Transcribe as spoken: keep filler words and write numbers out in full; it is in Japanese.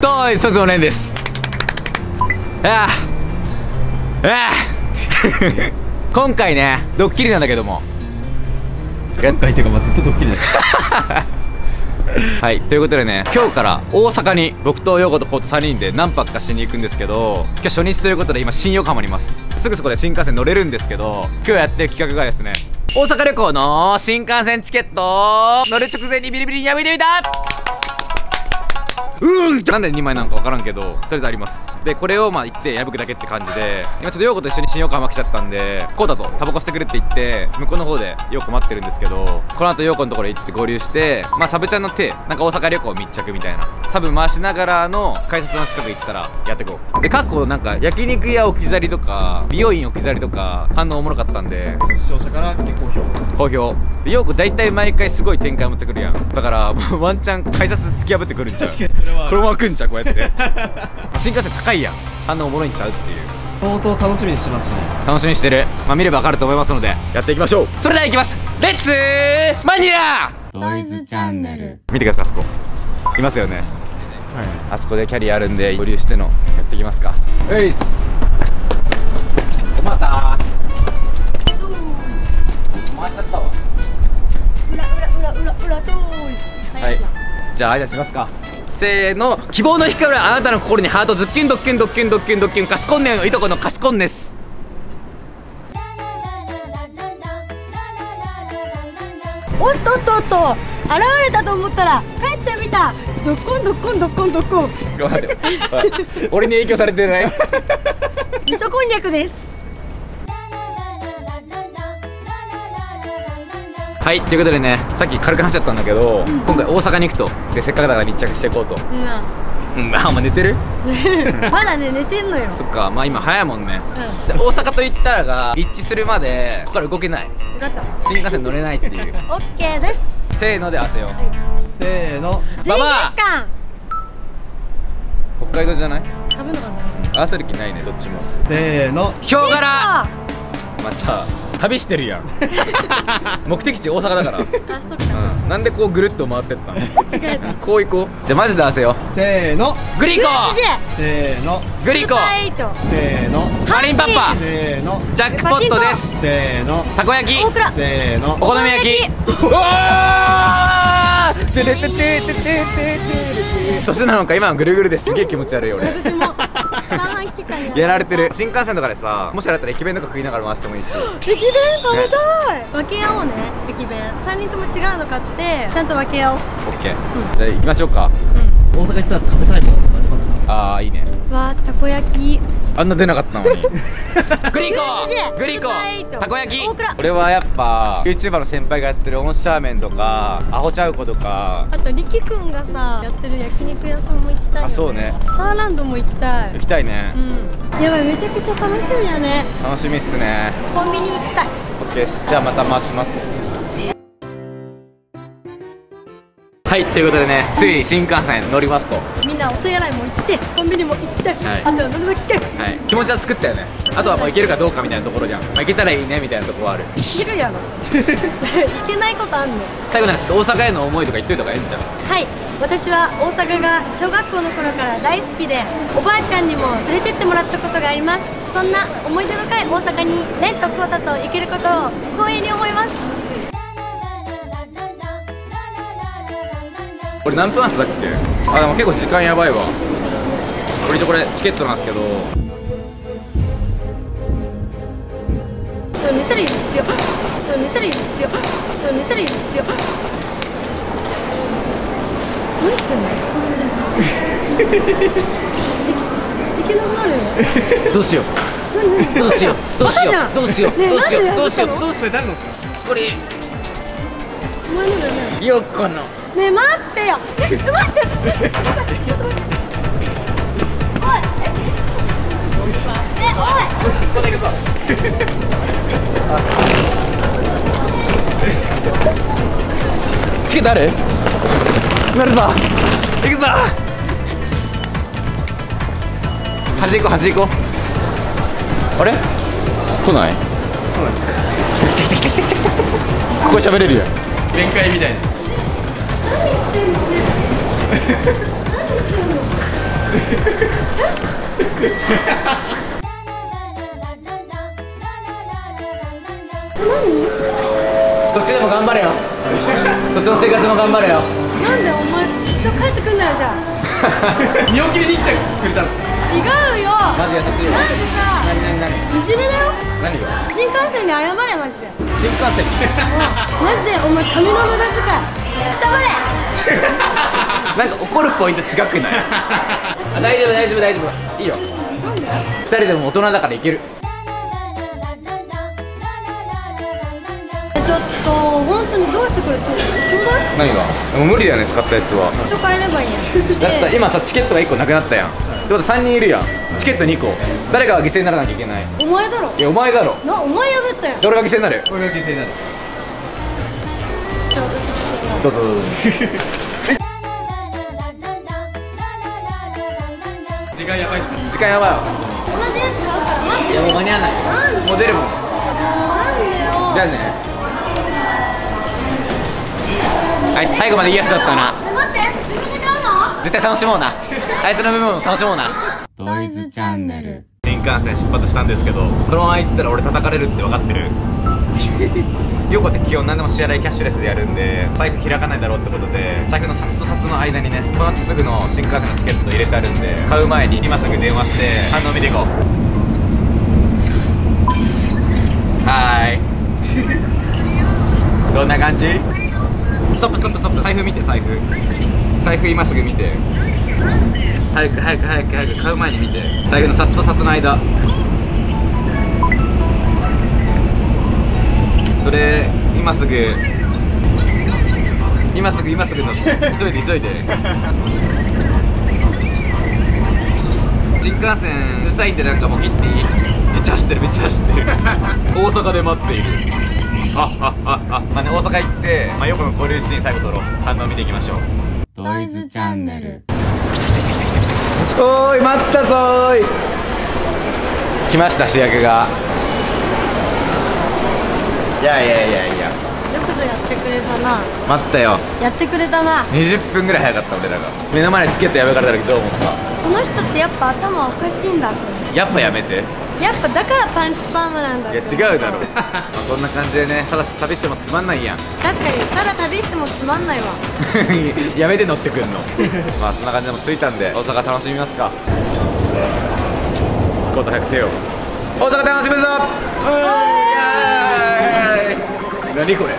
どうも、一冊おねんです。ああ。ああ。今回ね、ドッキリなんだけども。今回っていうか、まあ、ずっとドッキリです。はい、ということでね、今日から大阪に僕とヨーゴとコウとさんにんで何泊かしに行くんですけど、今日初日ということで今、新横浜にいます。すぐそこで新幹線乗れるんですけど、今日やってる企画がですね、大阪旅行の新幹線チケット、乗る直前にビリビリにやめてみたうーなんでにまいなんか分からんけど、とりあえずあります。で、これをまあ行って破くだけって感じで、今ちょっとヨーコと一緒に新横浜来ちゃったんで、コウタとタバコ吸ってくれって言って、向こうの方でヨーコ待ってるんですけど、この後ヨーコのところ行って合流して、まあサブちゃんの手、なんか大阪旅行密着みたいな、サブ回しながらの改札の近く行ったらやってこう。で、過去なんか焼肉屋置き去りとか、美容院置き去りとか、反応おもろかったんで、視聴者から結構評価。好評。で、ヨーコ大体毎回すごい展開持ってくるやん。だから、もうワンチャン改札突き破ってくるんちゃう。このまま来んちゃう、こうやって新幹線高いやん、反応おもろいんちゃうっていう。相当楽しみにしてますしね。楽しみにしてる、まあ、見れば分かると思いますのでやっていきましょう。それではいきます。レッツマニラトイズチャンネル見てください。あそこいますよね、はい、あそこでキャリアあるんで合流してのやっていきますか。ういっす。おまた回しちゃったわ。裏裏裏裏裏トーイズ。はい、じゃあ挨拶しますか。せーの、希望の光るあなたの心にハート、ズッキュンドッキュンドッキュンドッキュンドッキュン、カスコンネのいとこのカスコンネス。おっとっとっと、現れたと思ったら帰ってみた。ドッコンドッコンドッコンドッコン。待って俺に影響されてない。味噌こんにゃくです。はい、ということでね、さっき軽く話しちゃったんだけど、うん、今回大阪に行くとで、せっかくだから密着していこうと。うん、うん、あ、まあ、寝てるまだね、寝てんのよ。そっか、まあ今早いもんね、うん、大阪といったらが一致するまでここから動けない。分かった、新幹線乗れないっていうオッケーです。せーので合わせよう、はい、せーのババー。北海道じゃない？食べるのかな。合わせる気ないね、どっちも。せーのヒョウ柄。まあさ旅してるやん目的地大阪だからあ、そうか、うん、なんでこうぐるっと回ってったの。間違えた。こう行こう。じゃあマジで合わせよう。せーのグリコ。せーのグリコ。せーのマリンパパ。せーのジャックポットです。せーのたこ焼き。せーのお好み焼き。うわーてててててててて。年なのか今のぐるぐるです。すげえ気持ち悪いよ俺。私もやられてる。新幹線とかでさ、もしあれだったら駅弁とか食いながら回してもいいし。駅弁食べたい。分け合おうね、駅弁。さんにんとも違うの買ってちゃんと分け合おう。オッケー。じゃあ行きましょうか。大阪行ったら食べたいものありますか。ああいいね。わあ、たこ焼き。あんな出なかったのに。グリコグリコたこ焼き。俺はやっぱ ユーチューバー の先輩がやってるオンシャーメンとかアホちゃうことか、あとリキくんがさやってる焼肉屋さんも行きたい。あ、そうね。スターランドも行きたい。行きたいね。やばい、めちゃくちゃ楽しみやね。楽しみっすね。コンビニ行きたい。オッケーです。じゃあまた回します。はい、ということでね、ついに新幹線乗りますと。みんなお手洗いも行ってコンビニも行って、はい、あんたは乗るだけ、はい、気持ちは作ったよね。あとはもう行けるかどうかみたいなところじゃん。まあ、行けたらいいねみたいなところはある。行けるやろ行けないことあんの。最後なんかちょっと大阪への思いとか言っといた方がええんちゃう。はい、私は大阪が小学校の頃から大好きで、おばあちゃんにも連れてってもらったことがあります。そんな思い出深い大阪に蓮とコウタと行けることを光栄に思います。これ何分発だっけ。あ、でも結構時間やばいわ。これ一応これチケットなんですけど、それ見せる必要、それ見せる必要、それ見せる必要。何してんのいけなくなるよ。どうしようどうしようどうしようどうしようどうしようどうしようどうしよう。誰のですかこれ。お前のだよね。ヨーコの。ねえ待ってよ。えっ待っておいえおい。チケットある？なるぞ。行くぞ。端行こう端行こう。あれ？来ない？来ない。来た来た来た来た来た。ここ喋れるやん。弁解みたいな。何してんの？何してんの？そっちでも頑張れよ。そっちの生活も頑張れよ。なんでお前一緒帰ってくんなよじゃあ。見送りに来てくれたんですか。違うよ。マジ優しいよ。なんでさ、何何何。いじめだよ。何よ。新幹線に謝れマジで。新幹線に。マジでお前髪の無駄遣い。黙れ。なんか怒るポイント違くない。あ、大丈夫大丈夫大丈夫。いいよ。なんで？二人でも大人だからいける。ちょっと本当にどうしてこれちょっとちょうだい。何が？もう無理だよね使ったやつは。ちょっと変えればいいや。だってさ今さチケットがいっこなくなったやん。ってことさんにんいるやん。チケットにこ誰かが犠牲にならなきゃいけない。お前だろ。いやお前だろ。なお前破ったやん。どれが犠牲になる？俺が犠牲になる。じゃあ私犠牲になる。どうぞどうぞ。時間やばい。時間やばいよ。同じやつ買うから待って。いやもう間に合わない。もう出るもん。なんでよ。じゃあね。あいつ最後までいいやつだったな。待って、自分で買うの？絶対楽しもうな。あいつの部分も楽しもうな。トイズチャンネル。新幹線出発したんですけど、このまま行ったら俺叩かれるって分かってる。ヨコって基本何でも支払いキャッシュレスでやるんで、財布開かないだろうってことで、財布の札と札の間にね、この後すぐの新幹線のチケット入れてあるんで、買う前に今すぐ電話して反応見ていこう。はーい。どんな感じ？ストップストップストップ。財布見て財布。財布今すぐ見て。なんで？早く早く早く早く買う前に見て。財布の札と札の間。それ今すぐ。今すぐ今すぐの。急いで急いで。新幹線うるさいんでなんかもう切っていい？めっちゃ走ってるめっちゃ走ってる。大阪で待っている。ああああまあね、大阪行って、まあ、横の交流シーン最後撮ろう。反応見ていきましょう。トイズチャンネル。来た来た来た来た来た来た。おーい待ったぞーい。来ました主役が。いやいやいやいや、よくぞやってくれたな。待ってたよ。やってくれたな。にじゅっぷんぐらい早かった俺らが。目の前にチケットやめかれた時どう思った？この人ってやっぱ頭おかしいんだ。やっぱやめて。やっぱだからパンチパーマなんだ。いや違うだろう。まあそんな感じでね、ただ旅してもつまんないやん。確かにただ旅してもつまんないわ。やめて乗ってくんの。まあそんな感じでも着いたんで大阪楽しみますか。コート早く手を。大阪楽しむぞ。何これ。